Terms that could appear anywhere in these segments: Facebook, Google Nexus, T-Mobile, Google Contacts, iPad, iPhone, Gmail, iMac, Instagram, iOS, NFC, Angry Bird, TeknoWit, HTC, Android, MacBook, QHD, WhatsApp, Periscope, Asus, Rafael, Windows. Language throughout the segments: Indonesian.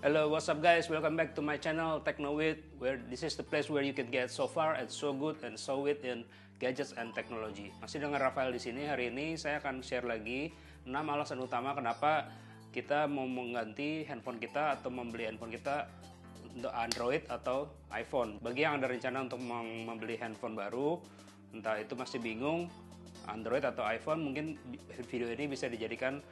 Hello, what's up guys? Welcome back to my channel TeknoWit, where this is the place where you can get so far and so good and so wit in gadgets and technology. Masih dengan Rafael di sini. Hari ini saya akan share lagi 6 alasan utama kenapa kita mau mengganti handphone kita atau membeli handphone kita untuk Android atau iPhone. Bagi yang ada rencana untuk membeli handphone baru, entah itu masih bingung Android atau iPhone, mungkin video ini bisa dijadikan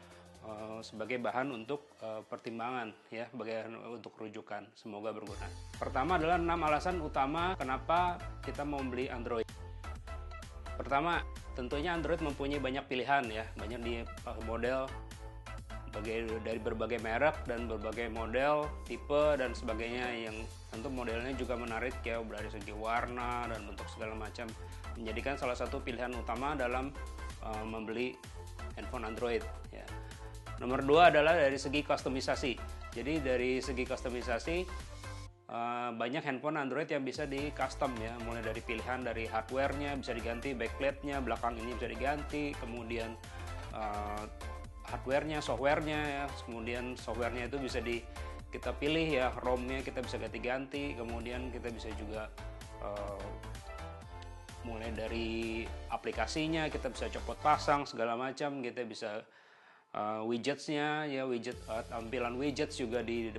sebagai bahan untuk pertimbangan ya, bagian untuk rujukan. Semoga berguna. Pertama adalah 6 alasan utama kenapa kita mau beli Android. Pertama, tentunya Android mempunyai banyak pilihan ya, banyak di model dari berbagai merek dan berbagai model, tipe dan sebagainya, yang tentu modelnya juga menarik ya, dari segi warna dan bentuk segala macam, menjadikan salah satu pilihan utama dalam membeli handphone Android ya. Nomor 2 adalah dari segi kustomisasi. Jadi dari segi kustomisasi, banyak handphone Android yang bisa di custom ya, mulai dari pilihan dari hardware-nya bisa diganti, backlight-nya belakang ini bisa diganti, kemudian hardware-nya, software-nya ya. Kemudian software-nya itu bisa kita pilih ya, ROM-nya kita bisa ganti-ganti, kemudian kita bisa juga mulai dari aplikasinya kita bisa copot pasang segala macam, kita bisa widgetsnya ya, tampilan widgets juga di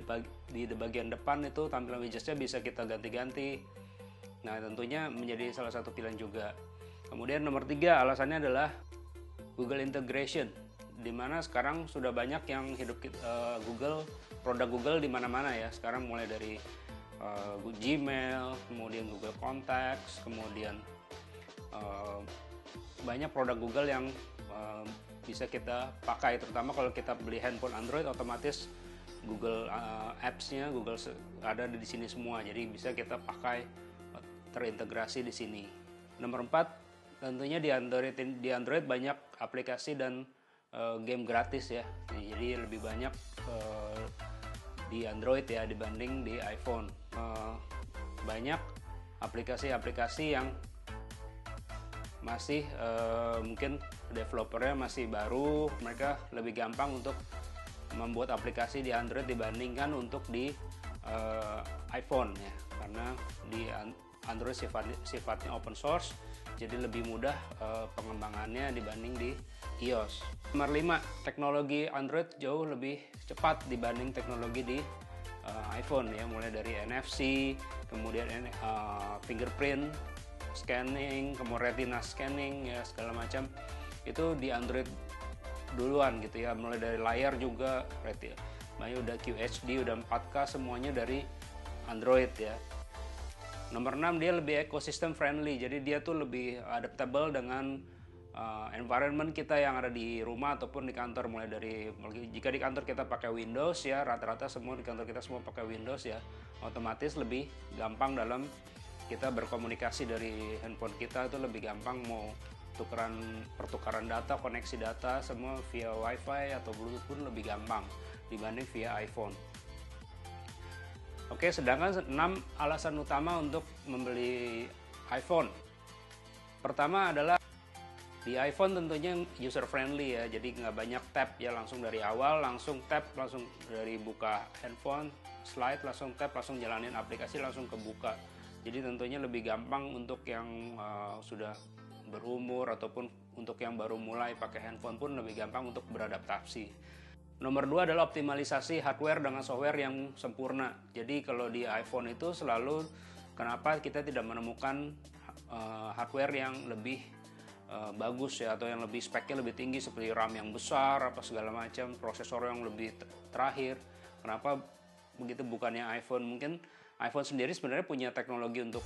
bagian depan itu, tampilan widgetsnya bisa kita ganti-ganti. Nah, tentunya menjadi salah satu pilihan juga. Kemudian nomor 3 alasannya adalah Google integration, dimana sekarang sudah banyak yang hidup Google, produk Google di mana-mana ya. Sekarang mulai dari Gmail, kemudian Google Contacts, kemudian banyak produk Google yang bisa kita pakai, terutama kalau kita beli handphone Android, otomatis Google Apps-nya Google ada di sini semua, jadi bisa kita pakai, terintegrasi di sini. Nomor 4, tentunya di Android banyak aplikasi dan game gratis ya, jadi lebih banyak di Android ya dibanding di iPhone. Banyak aplikasi-aplikasi yang masih mungkin developernya masih baru, mereka lebih gampang untuk membuat aplikasi di Android dibandingkan untuk di iPhone ya, karena di Android sifatnya open source, jadi lebih mudah pengembangannya dibanding di iOS. Nomor 5, teknologi Android jauh lebih cepat dibanding teknologi di iPhone ya, mulai dari NFC, kemudian fingerprint scanning, kemudian retina scanning ya, segala macam itu di Android duluan gitu ya, mulai dari layar juga retina, udah QHD, udah 4K, semuanya dari Android ya. Nomor 6, dia lebih ekosistem friendly, jadi dia tuh lebih adaptable dengan environment kita yang ada di rumah ataupun di kantor. Mulai dari jika di kantor kita pakai Windows ya, rata-rata semua di kantor kita semua pakai Windows ya, otomatis lebih gampang dalam kita berkomunikasi dari handphone kita, itu lebih gampang mau pertukaran data, koneksi data semua via wifi atau bluetooth pun lebih gampang dibanding via iPhone. Oke, sedangkan 6 alasan utama untuk membeli iPhone. Pertama adalah di iPhone tentunya user friendly ya, jadi nggak banyak tab ya, langsung dari awal langsung tap, langsung dari buka handphone, slide langsung tap, langsung jalanin aplikasi langsung kebuka. Jadi tentunya lebih gampang untuk yang sudah berumur ataupun untuk yang baru mulai pakai handphone pun lebih gampang untuk beradaptasi. Nomor 2 adalah optimalisasi hardware dengan software yang sempurna. Jadi kalau di iPhone itu selalu kenapa kita tidak menemukan hardware yang lebih bagus ya, atau yang lebih speknya lebih tinggi, seperti RAM yang besar apa segala macam, prosesor yang lebih terakhir. Kenapa begitu bukannya iPhone? Mungkin iPhone sendiri sebenarnya punya teknologi untuk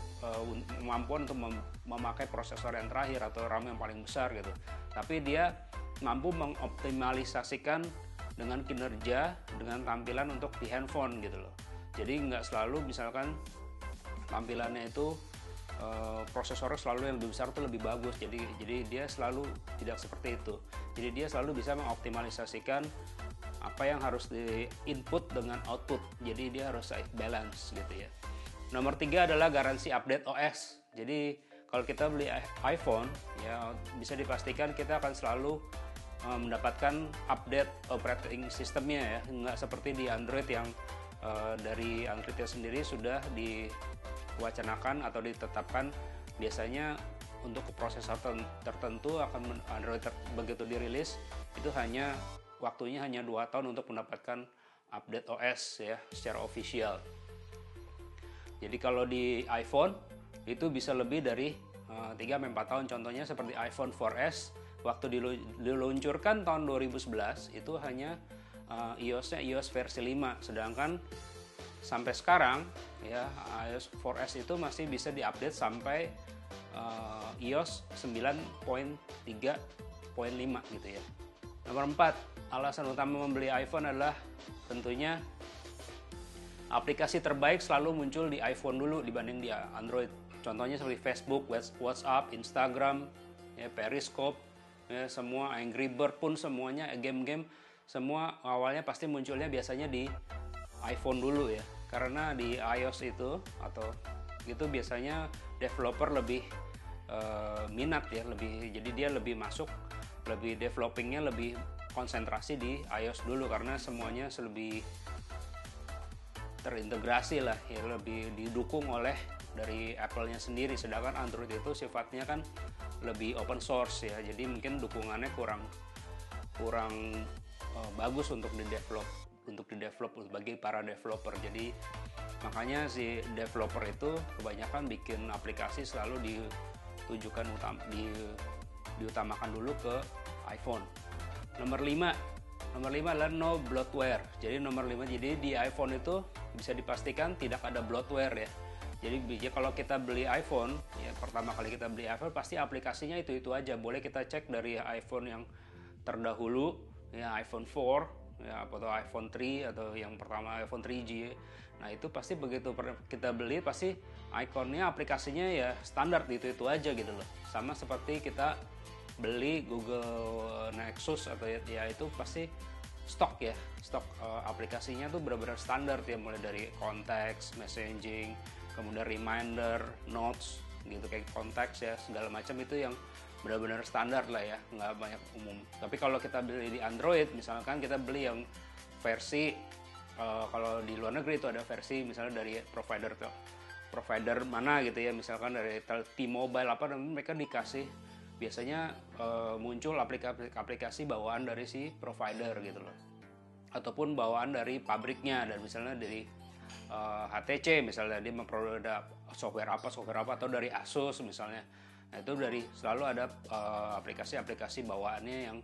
kemampuan untuk memakai prosesor yang terakhir atau RAM yang paling besar gitu. Tapi dia mampu mengoptimalisasikan dengan kinerja, dengan tampilan untuk di handphone gitu loh. Jadi nggak selalu misalkan tampilannya itu prosesornya selalu yang lebih besar itu lebih bagus. Jadi dia selalu tidak seperti itu. Jadi dia selalu bisa mengoptimalisasikan apa yang harus di input dengan output, jadi dia harus balance gitu ya. Nomor 3 adalah garansi update OS. Jadi kalau kita beli iPhone ya, bisa dipastikan kita akan selalu mendapatkan update operating systemnya ya, nggak seperti di Android yang dari Androidnya sendiri sudah diwacanakan atau ditetapkan biasanya untuk prosesor tertentu akan Android begitu dirilis itu hanya waktunya hanya 2 tahun untuk mendapatkan update OS ya secara official. Jadi kalau di iPhone itu bisa lebih dari 3-4 tahun, contohnya seperti iPhone 4S waktu diluncurkan tahun 2011 itu hanya iOS-nya iOS versi 5, sedangkan sampai sekarang ya iOS 4S itu masih bisa diupdate sampai iOS 9.3.5 gitu ya. Nomor 4, alasan utama membeli iPhone adalah tentunya aplikasi terbaik selalu muncul di iPhone dulu dibanding di Android. Contohnya seperti Facebook, WhatsApp, Instagram, ya, Periscope, ya, semua Angry Bird pun semuanya game-game semua awalnya pasti munculnya biasanya di iPhone dulu ya. Karena di iOS itu atau gitu biasanya developer lebih minat ya, jadi dia lebih masuk, lebih developingnya lebih konsentrasi di iOS dulu karena semuanya lebih terintegrasi lah ya, lebih didukung oleh dari Apple-nya sendiri, sedangkan Android itu sifatnya kan lebih open source ya, jadi mungkin dukungannya kurang bagus untuk di develop bagi para developer. Jadi makanya si developer itu kebanyakan bikin aplikasi selalu ditujukan diutamakan dulu ke iPhone. Nomor 5 adalah no bloatware. Jadi nomor 5 di iPhone itu bisa dipastikan tidak ada bloatware ya. Jadi kalau kita beli iPhone, ya pertama kali kita beli iPhone pasti aplikasinya itu aja. Boleh kita cek dari iPhone yang terdahulu, ya iPhone 4, ya atau iPhone 3 atau yang pertama iPhone 3G. Nah, itu pasti begitu kita beli pasti ikonnya aplikasinya ya standar itu aja gitu loh. Sama seperti kita beli Google Nexus atau ya itu pasti stok ya, aplikasinya tuh benar-benar standar ya, mulai dari contacts, messaging, kemudian reminder, notes gitu kayak contacts ya segala macam itu yang benar-benar standar lah ya, nggak banyak umum. Tapi kalau kita beli di Android misalkan kita beli yang versi kalau di luar negeri itu ada versi misalnya dari provider mana gitu ya, misalkan dari T-Mobile apa namanya, mereka dikasih biasanya muncul aplikasi bawaan dari si provider gitu loh, ataupun bawaan dari pabriknya, dan misalnya dari HTC misalnya dia memproduksi software apa atau dari Asus misalnya. Nah, itu dari selalu ada aplikasi-aplikasi bawaannya yang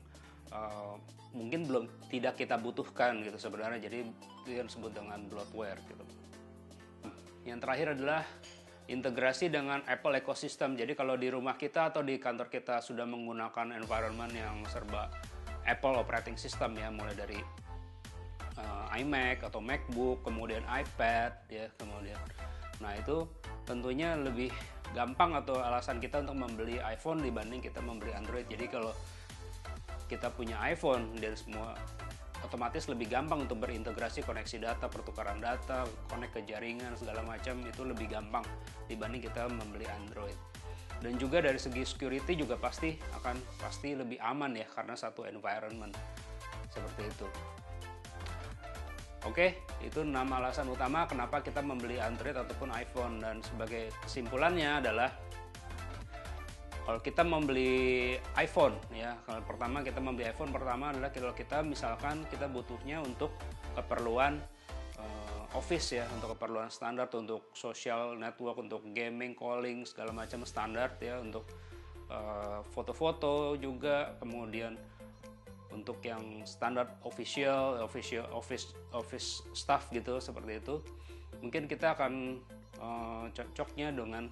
mungkin belum tidak kita butuhkan gitu sebenarnya, jadi itu yang disebut dengan bloatware gitu. Yang terakhir adalah integrasi dengan Apple ekosistem. Jadi kalau di rumah kita atau di kantor kita sudah menggunakan environment yang serba Apple operating system ya, mulai dari iMac atau MacBook, kemudian iPad ya, kemudian. Nah, itu tentunya lebih gampang atau alasan kita untuk membeli iPhone dibanding kita membeli Android. Jadi kalau kita punya iPhone dan semua otomatis lebih gampang untuk berintegrasi, koneksi data, pertukaran data, connect ke jaringan segala macam itu lebih gampang dibanding kita membeli Android. Dan juga dari segi security juga pasti lebih aman ya karena satu environment seperti itu. Oke, itu 6 alasan utama kenapa kita membeli Android ataupun iPhone, dan sebagai kesimpulannya adalah kalau kita membeli iPhone ya, pertama adalah kalau kita misalkan kita butuhnya untuk keperluan office ya, untuk keperluan standar, untuk social network, untuk gaming, calling segala macam standar ya, untuk foto-foto juga, kemudian untuk yang standar official office staff gitu seperti itu. Mungkin kita akan cocoknya dengan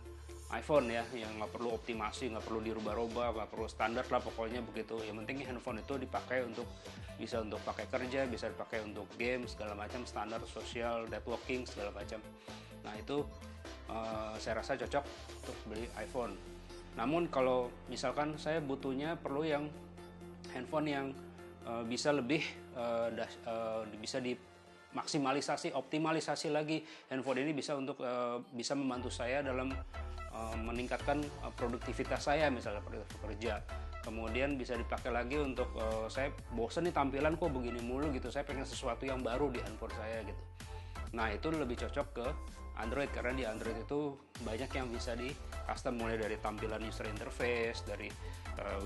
iPhone ya, yang nggak perlu optimasi, nggak perlu dirubah-rubah, nggak perlu standar lah pokoknya begitu. Yang penting handphone itu dipakai untuk pakai kerja, bisa dipakai untuk game segala macam, standar sosial networking segala macam. Nah, itu saya rasa cocok untuk beli iPhone. Namun kalau misalkan saya butuhnya perlu yang handphone yang bisa lebih bisa dimaksimalisasi, optimalisasi lagi, handphone ini bisa membantu saya dalam meningkatkan produktivitas saya misalnya bekerja. Kemudian bisa dipakai lagi untuk saya bosen nih tampilan kok begini mulu gitu, saya pengen sesuatu yang baru di handphone saya gitu. Nah, itu lebih cocok ke Android karena di Android itu banyak yang bisa di custom, mulai dari tampilan user interface, dari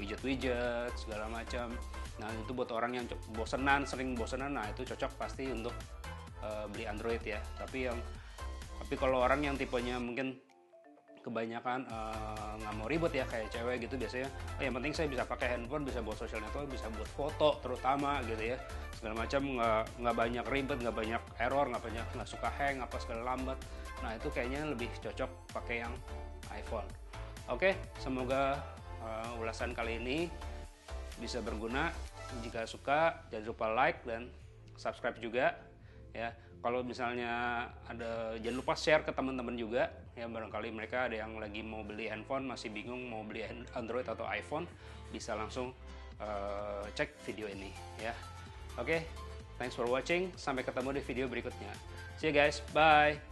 widget-widget segala macam. Nah, itu buat orang yang bosenan, sering bosenan, nah itu cocok pasti untuk beli Android ya. Tapi kalau orang yang tipenya mungkin kebanyakan nggak mau ribet ya, kayak cewek gitu biasanya, oh, yang penting saya bisa pakai handphone, bisa buat social network, bisa buat foto terutama gitu ya, segala macam, nggak banyak ribet, nggak banyak error, nggak suka hang apa segala lambat. Nah itu kayaknya lebih cocok pakai yang iPhone. Oke, semoga ulasan kali ini bisa berguna. Jika suka jangan lupa like dan subscribe juga ya. Kalau misalnya ada, jangan lupa share ke teman-teman juga ya, barangkali mereka ada yang lagi mau beli handphone, masih bingung mau beli Android atau iPhone, bisa langsung cek video ini ya. Oke, thanks for watching, sampai ketemu di video berikutnya. See you guys, bye.